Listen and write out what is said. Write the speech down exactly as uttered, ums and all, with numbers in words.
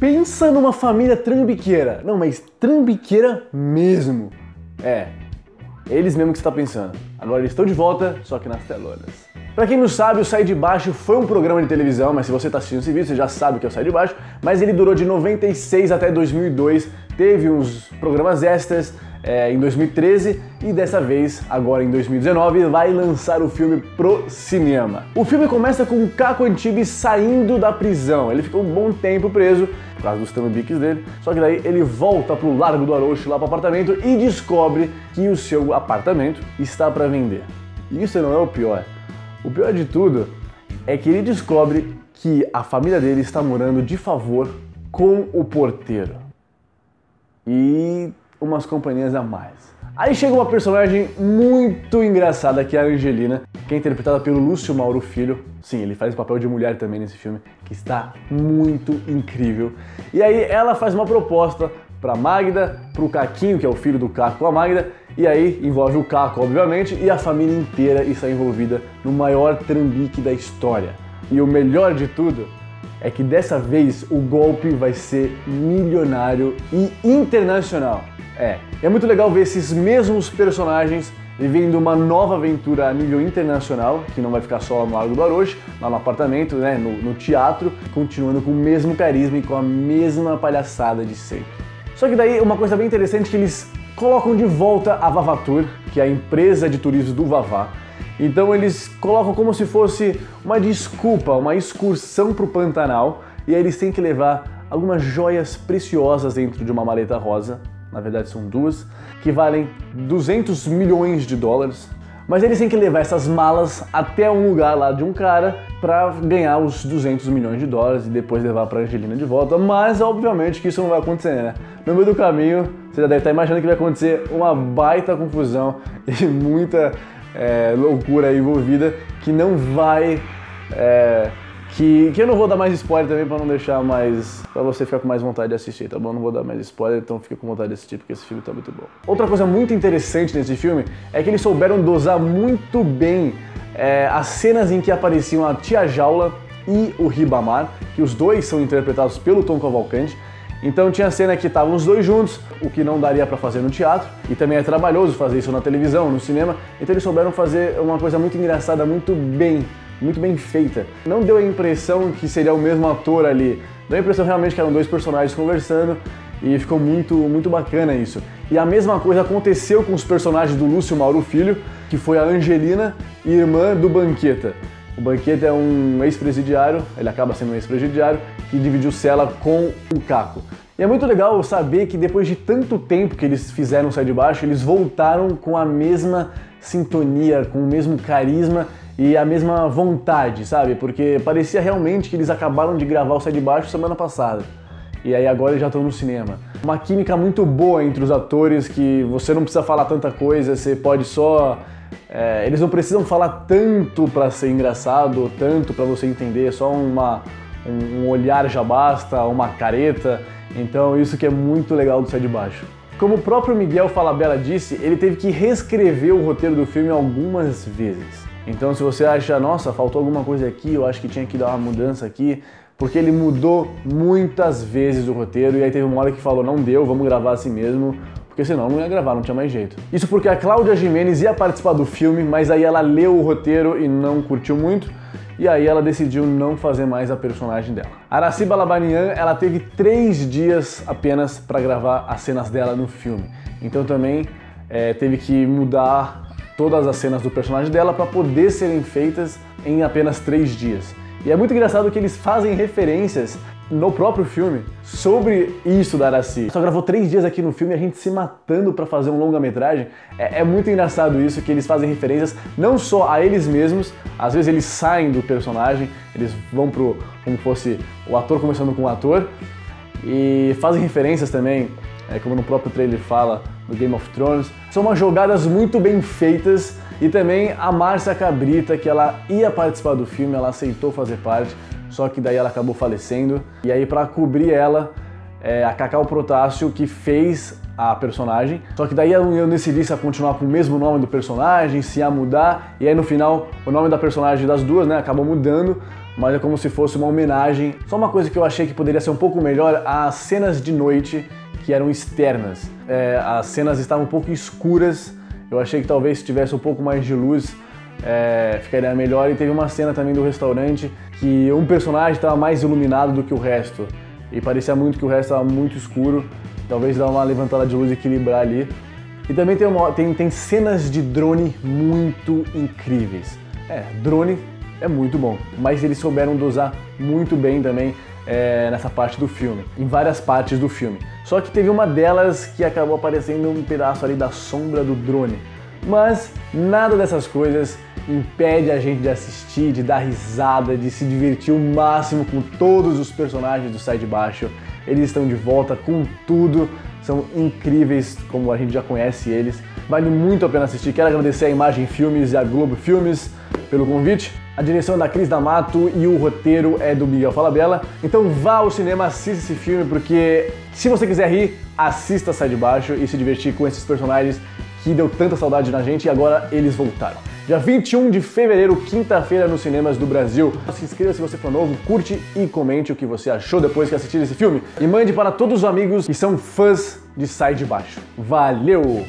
Pensa numa família trambiqueira. Não, mas trambiqueira mesmo. É, eles mesmo que você tá pensando. Agora eles estão de volta, só que nas telonas. Pra quem não sabe, o Sai de Baixo foi um programa de televisão, mas se você tá assistindo esse vídeo, você já sabe que é o Sai de Baixo, mas ele durou de noventa e seis até dois mil e dois, teve uns programas extras é, em dois mil e treze e dessa vez, agora em dois mil e dezenove, vai lançar o filme pro cinema. O filme começa com o Caco Antibes saindo da prisão. Ele ficou um bom tempo preso, por causa dos trambiques dele, só que daí ele volta pro Largo do Arouche, lá pro apartamento, e descobre que o seu apartamento está pra vender. E isso não é o pior. O pior de tudo é que ele descobre que a família dele está morando de favor com o porteiro e umas companhias a mais. Aí chega uma personagem muito engraçada, que é a Angelina, que é interpretada pelo Lúcio Mauro Filho. Sim, ele faz o papel de mulher também nesse filme, que está muito incrível. E aí ela faz uma proposta para Magda, para o Caquinho, que é o filho do Caco com a Magda, e aí envolve o Caco, obviamente, e a família inteira está envolvida no maior trambique da história. E o melhor de tudo é que dessa vez o golpe vai ser milionário e internacional. É, é muito legal ver esses mesmos personagens vivendo uma nova aventura a nível internacional, que não vai ficar só no Largo do Arouche, lá no apartamento, né, no, no teatro, continuando com o mesmo carisma e com a mesma palhaçada de sempre. Só que daí uma coisa bem interessante é que eles colocam de volta a Vavatur, que é a empresa de turismo do Vavá. Então eles colocam como se fosse uma desculpa, uma excursão para o Pantanal, e aí eles têm que levar algumas joias preciosas dentro de uma maleta rosa, na verdade são duas, que valem duzentos milhões de dólares. Mas eles têm que levar essas malas até um lugar lá de um cara para ganhar os duzentos milhões de dólares e depois levar para Angelina de volta, mas obviamente que isso não vai acontecer, né? No meio do caminho, você já deve estar imaginando que vai acontecer uma baita confusão e muita é, loucura envolvida que não vai... É, que, que eu não vou dar mais spoiler também para não deixar mais... para você ficar com mais vontade de assistir, tá bom? Não vou dar mais spoiler, então fica com vontade de assistir porque esse filme tá muito bom. Outra coisa muito interessante nesse filme é que eles souberam dosar muito bem é, as cenas em que apareciam a Tia Jaula e o Ribamar, que os dois são interpretados pelo Tom Cavalcante. Então tinha a cena que estavam os dois juntos, o que não daria pra fazer no teatro, e também é trabalhoso fazer isso na televisão, no cinema, então eles souberam fazer uma coisa muito engraçada, muito bem, muito bem feita. Não deu a impressão que seria o mesmo ator ali, deu a impressão realmente que eram dois personagens conversando, e ficou muito, muito bacana isso. E a mesma coisa aconteceu com os personagens do Lúcio Mauro Filho, que foi a Angelina, irmã do Banqueta. O Banqueta é um ex-presidiário, ele acaba sendo um ex-presidiário, que dividiu cela com o Caco. E é muito legal saber que depois de tanto tempo que eles fizeram Sai de Baixo, eles voltaram com a mesma sintonia, com o mesmo carisma e a mesma vontade, sabe? Porque parecia realmente que eles acabaram de gravar o Sai de Baixo semana passada. E aí agora eles já estão no cinema. Uma química muito boa entre os atores, que você não precisa falar tanta coisa, você pode só... É, eles não precisam falar tanto para ser engraçado, tanto para você entender, só uma, um, um olhar já basta, uma careta, então isso que é muito legal do Sai de Baixo. Como o próprio Miguel Falabella disse, ele teve que reescrever o roteiro do filme algumas vezes. Então se você acha, nossa, faltou alguma coisa aqui, eu acho que tinha que dar uma mudança aqui, porque ele mudou muitas vezes o roteiro e aí teve uma hora que falou, não deu, vamos gravar assim mesmo, porque senão não ia gravar, não tinha mais jeito. Isso porque a Cláudia Jimenez ia participar do filme, mas aí ela leu o roteiro e não curtiu muito, e aí ela decidiu não fazer mais a personagem dela. Aracy Balabanian, ela teve três dias apenas para gravar as cenas dela no filme, então também é, teve que mudar todas as cenas do personagem dela para poder serem feitas em apenas três dias. E é muito engraçado que eles fazem referências no próprio filme sobre isso da Aracy. Só gravou três dias aqui no filme, a gente se matando pra fazer um longa-metragem. É, é muito engraçado isso, que eles fazem referências não só a eles mesmos, às vezes eles saem do personagem, eles vão pro, como fosse o ator começando com o ator, e fazem referências também, é, como no próprio trailer fala, do Game of Thrones. São umas jogadas muito bem feitas, e também a Márcia Cabrita, que ela ia participar do filme, ela aceitou fazer parte, só que daí ela acabou falecendo. E aí pra cobrir ela, é, a Cacau Protássio, que fez a personagem. Só que daí eu decidi se ia continuar com o mesmo nome do personagem, se ia mudar. E aí no final, o nome da personagem das duas, né, acabou mudando. mas é como se fosse uma homenagem. Só uma coisa que eu achei que poderia ser um pouco melhor, as cenas de noite que eram externas. É, as cenas estavam um pouco escuras, eu achei que talvez se tivesse um pouco mais de luz é, ficaria melhor. E teve uma cena também do restaurante que um personagem estava mais iluminado do que o resto, e parecia muito que o resto estava muito escuro, talvez dar uma levantada de luz e equilibrar ali. E também tem, uma, tem, tem cenas de drone muito incríveis. É, drone é muito bom, mas eles souberam dosar muito bem também é, nessa parte do filme, em várias partes do filme. Só que teve uma delas que acabou aparecendo um pedaço ali da sombra do drone. Mas nada dessas coisas impede a gente de assistir, de dar risada, de se divertir o máximo com todos os personagens do Sai de Baixo. Eles estão de volta com tudo, são incríveis como a gente já conhece eles. Vale muito a pena assistir. Quero agradecer a Imagem Filmes e a Globo Filmes pelo convite. A direção é da Cris D'Amato e o roteiro é do Miguel Falabella. Então vá ao cinema, assista esse filme, porque se você quiser rir, assista Sai de Baixo e se divertir com esses personagens que deu tanta saudade na gente e agora eles voltaram. Dia vinte e um de fevereiro, quinta-feira, nos cinemas do Brasil. Se inscreva se você for novo, curte e comente o que você achou depois que assistir esse filme. E mande para todos os amigos que são fãs de Sai de Baixo. Valeu!